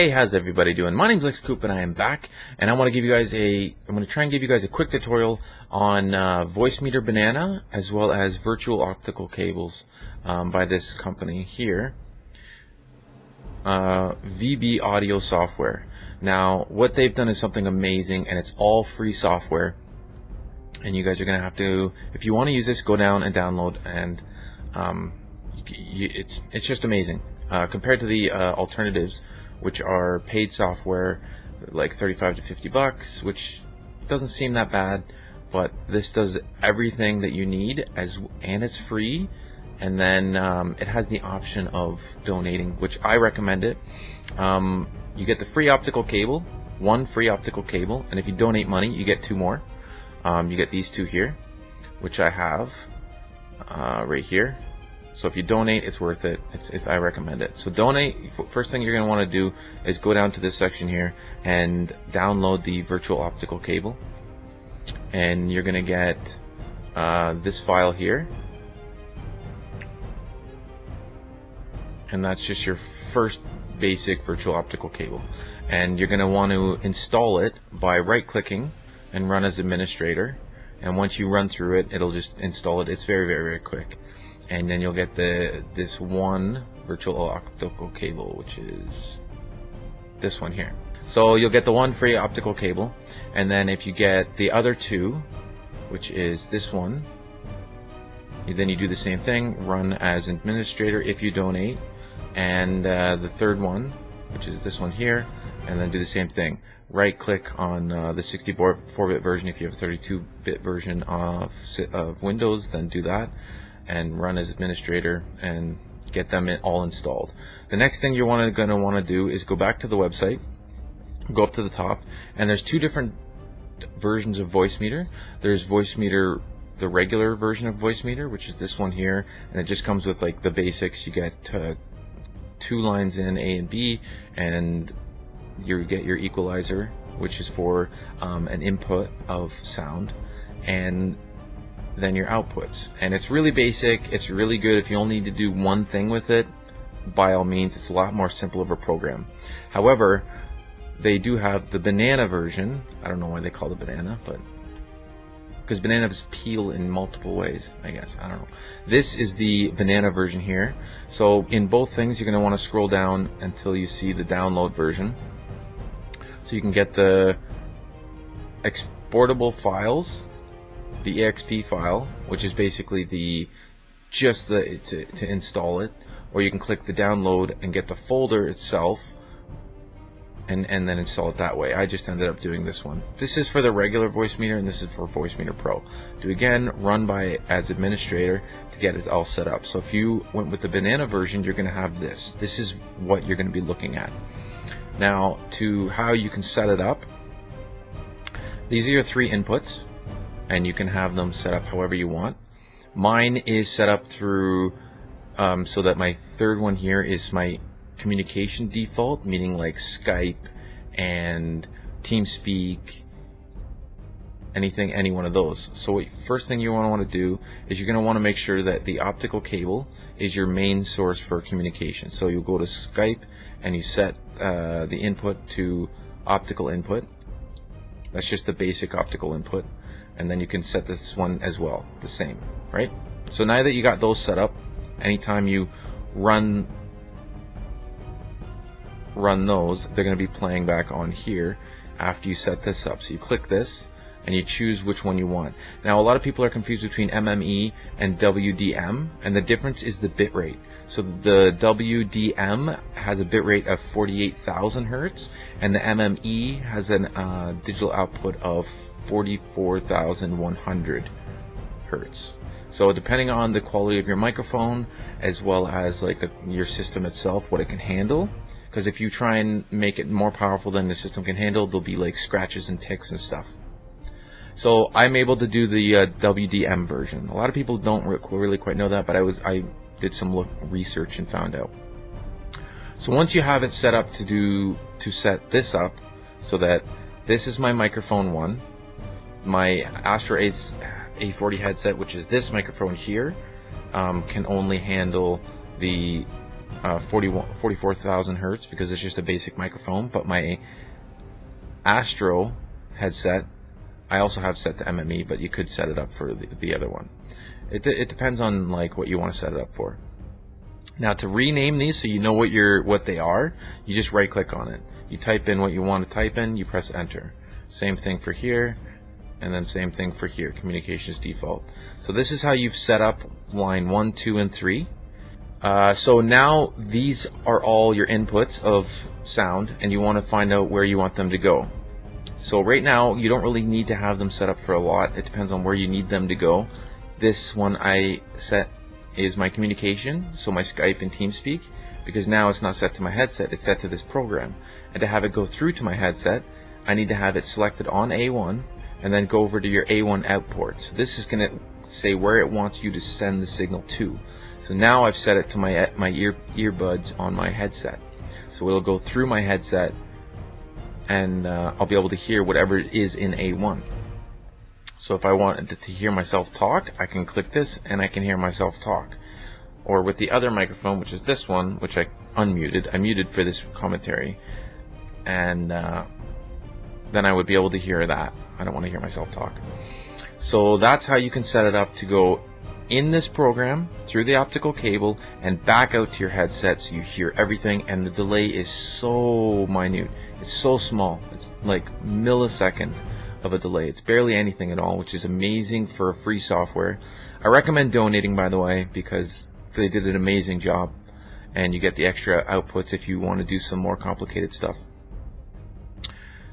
Hey, how's everybody doing? My name's Lex Coupe and I am back, and I want to give you guys a quick tutorial on VoiceMeeter Banana as well as virtual optical cables by this company here, VB Audio Software. Now, what they've done is something amazing, and it's all free software. And you guys are gonna have to, if you want to use this, go down and download, and it's just amazing compared to the alternatives, which are paid software like $35 to $50, which doesn't seem that bad, but this does everything that you need, and it's free. And then it has the option of donating, which I recommend it. You get the free optical cable, one free optical cable, and if you donate money, you get two more. You get these two here, which I have right here. So if you donate, it's worth it. I recommend it. So donate. First thing you're going to want to do is go down to this section here and download the virtual optical cable, and you're going to get this file here, and that's just your first basic virtual optical cable. And you're going to want to install it by right-clicking and run as administrator. And once you run through it, it'll just install it. It's very, very, very quick. And then you'll get this one virtual optical cable, which is this one here. So you'll get the one free optical cable, and then if you get the other two, which is this one, then you do the same thing, run as administrator if you donate, and the third one, which is this one here, and then do the same thing. Right click on the 64-bit version. If you have a 32-bit version of Windows, then do that and run as administrator and get them all installed. The next thing you're going to want to do is go back to the website, go up to the top, and there's two different versions of VoiceMeeter. There's VoiceMeeter, the regular version of VoiceMeeter, which is this one here, and it just comes with like the basics. You get two lines in A and B, and you get your equalizer, which is for an input of sound, and then your outputs. And it's really basic, it's really good. If you only need to do one thing with it, by all means, it's a lot more simple of a program. However, they do have the banana version. I don't know why they call it banana, but because bananas peel in multiple ways, I guess, I don't know. This is the banana version here. So in both things, you're going to want to scroll down until you see the download version, so you can get the exportable files, the EXP file, which is basically just to install it, or you can click the download and get the folder itself, and then install it that way. I just ended up doing this one. This is for the regular VoiceMeeter, and this is for VoiceMeeter Pro. Do again, run by as administrator to get it all set up. So if you went with the banana version, you're going to have this. This is what you're going to be looking at. Now, to how you can set it up, these are your three inputs, and you can have them set up however you want. Mine is set up through so that my third one here is my communication default, meaning like Skype and TeamSpeak, any one of those. So first thing you want to do is you're going to want to make sure that the optical cable is your main source for communication. So you'll go to Skype and you set the input to optical input. That's just the basic optical input, and then you can set this one as well, the same, right? So now that you got those set up, anytime you run those, they're going to be playing back on here after you set this up. So you click this and you choose which one you want. Now, a lot of people are confused between MME and WDM, and the difference is the bit rate. So the WDM has a bit rate of 48,000 Hertz, and the MME has an digital output of 44,100 Hertz. So depending on the quality of your microphone, as well as like your system itself, what it can handle, because if you try and make it more powerful than the system can handle, there'll be like scratches and ticks and stuff. So I'm able to do the WDM version. A lot of people don't really quite know that, but I did some research and found out. So once you have it set up to set this up, so that this is my microphone one, my Astro A40 headset, which is this microphone here, can only handle the 44,000 hertz because it's just a basic microphone, but my Astro headset I also have set to MME, but you could set it up for the other one. It depends on like what you want to set it up for. Now to rename these so you know what they are, you just right click on it. You type in what you want to type in, you press enter. Same thing for here, and then same thing for here, communications default. So this is how you've set up line 1, 2, and 3. So now these are all your inputs of sound, and you want to find out where you want them to go. So right now you don't really need to have them set up for a lot. It depends on where you need them to go. This one I set is my communication, so my Skype and TeamSpeak, because now it's not set to my headset, it's set to this program. And to have it go through to my headset, I need to have it selected on A1 and then go over to your A1 out port. So this is going to say where it wants you to send the signal to. So now I've set it to my earbuds on my headset. So it'll go through my headset, and I'll be able to hear whatever is in A1. So if I wanted to hear myself talk, I can click this and I can hear myself talk. Or with the other microphone, which is this one, which I unmuted, I muted for this commentary, and then I would be able to hear that. I don't want to hear myself talk. So that's how you can set it up to go in this program through the optical cable and back out to your headset so you hear everything, and the delay is so minute. It's so small. It's like milliseconds of a delay. It's barely anything at all, which is amazing for a free software. I recommend donating, by the way, because they did an amazing job, and you get the extra outputs if you want to do some more complicated stuff.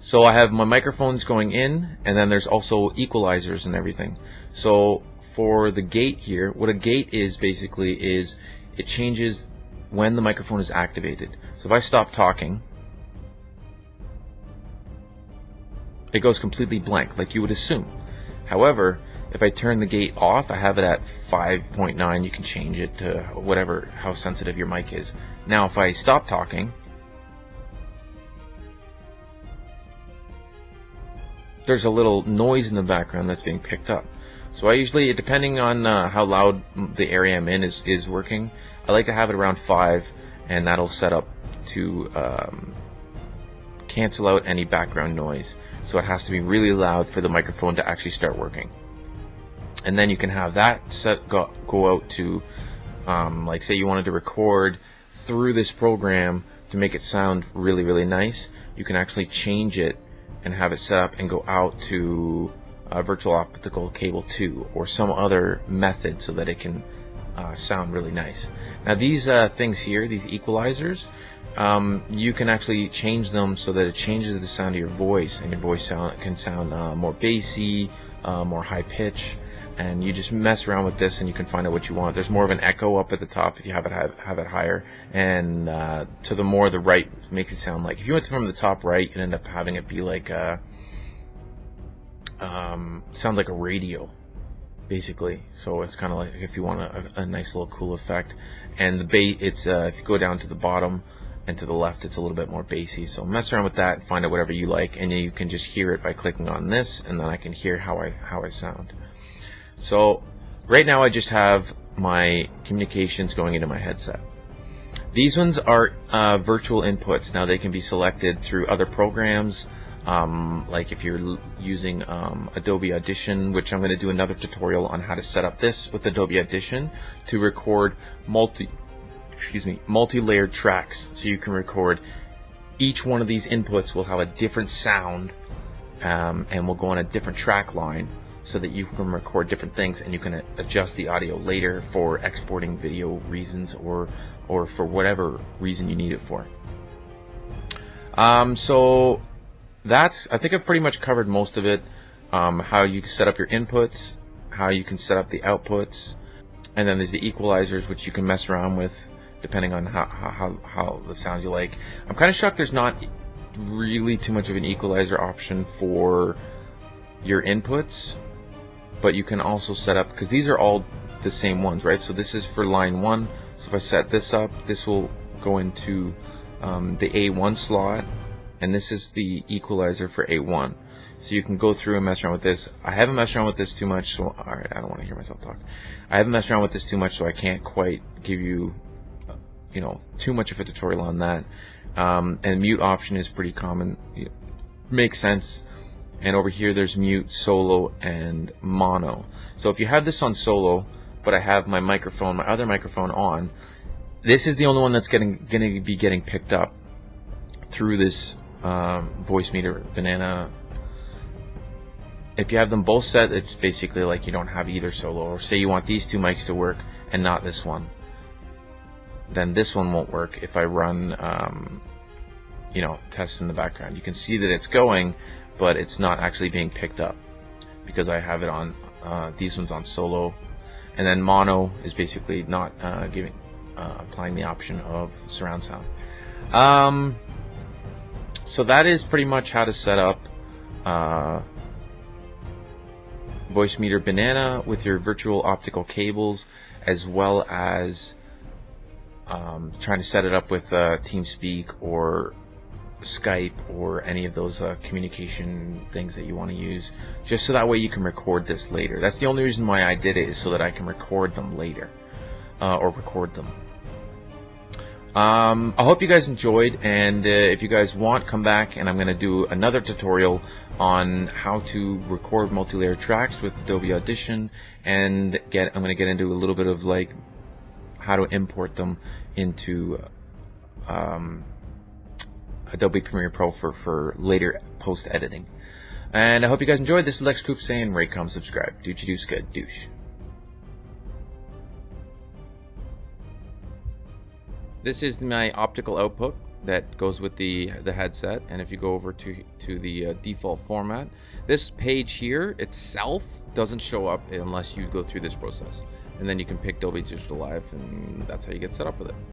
So I have my microphones going in, and then there's also equalizers and everything. So for the gate here, what a gate is basically is it changes when the microphone is activated. So if I stop talking, it goes completely blank, like you would assume. However, if I turn the gate off, I have it at 5.9. You can change it to whatever, how sensitive your mic is. Now if I stop talking, there's a little noise in the background that's being picked up. So I usually, depending on how loud the area I'm in is working, I like to have it around 5, and that'll set up to cancel out any background noise. So it has to be really loud for the microphone to actually start working. And then you can have that set go out to, like say you wanted to record through this program to make it sound really, really nice, you can actually change it and have it set up and go out to virtual optical cable 2 or some other method so that it can sound really nice. Now these things here, these equalizers, you can actually change them so that it changes the sound of your voice, and your voice can sound more bassy, more high pitch, and you just mess around with this and you can find out what you want. There's more of an echo up at the top if you have it higher, and to the more the right makes it sound like. If you went from the top right, you'd end up having it be like a, sound like a radio, basically. So it's kind of like if you want a nice little cool effect. And the it's if you go down to the bottom and to the left, it's a little bit more bassy. So mess around with that, find out whatever you like, and you can just hear it by clicking on this, and then I can hear how I sound. So right now I just have my communications going into my headset. These ones are virtual inputs. Now they can be selected through other programs, like if you're using Adobe Audition, which I'm going to do another tutorial on how to set up this with Adobe Audition to record multi-layered tracks. So you can record each one of these inputs will have a different sound, and will go on a different track line, so that you can record different things, and you can adjust the audio later for exporting video reasons or for whatever reason you need it for. So that's, I think I've pretty much covered most of it, how you set up your inputs, how you can set up the outputs, and then there's the equalizers, which you can mess around with depending on how the sounds you like. I'm kind of shocked there's not really too much of an equalizer option for your inputs, but you can also set up, because these are all the same ones, right? So this is for line 1, so if I set this up, this will go into the A1 slot, and this is the equalizer for A1. So you can go through and mess around with this. I haven't messed around with this too much, so alright, I don't want to hear myself talk. I haven't messed around with this too much, so I can't quite give you you know, too much of a tutorial on that. And mute option is pretty common. It makes sense. And over here there's mute, solo, and mono. So if you have this on solo, but I have my microphone, my other microphone on, this is the only one that's gonna be getting picked up through this VoiceMeeter Banana. If you have them both set, it's basically like you don't have either solo, or say you want these two mics to work and not this one, then this one won't work. If I run you know, tests in the background, you can see that it's going, but it's not actually being picked up because I have it on these ones on solo. And then mono is basically not applying the option of surround sound. So that is pretty much how to set up VoiceMeeter Banana with your virtual optical cables, as well as trying to set it up with TeamSpeak or Skype or any of those communication things that you want to use, just so that way you can record this later. That's the only reason why I did it, is so that I can record them later, or record them. I hope you guys enjoyed, and if you guys want, come back and I'm going to do another tutorial on how to record multi-layer tracks with Adobe Audition, and I'm going to get into a little bit of like how to import them into Adobe Premiere Pro for later post-editing. And I hope you guys enjoyed. This is Lex Coupe saying, rate, comment, subscribe. Doochie doos good, douche. This is my optical output that goes with the headset. And if you go over to the default format, this page here itself doesn't show up unless you go through this process. And then you can pick Dolby Digital Live, and that's how you get set up with it.